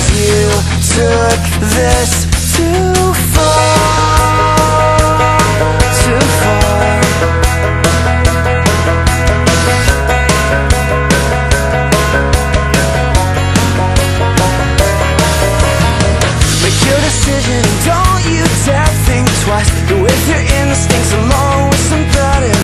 'Cause you took this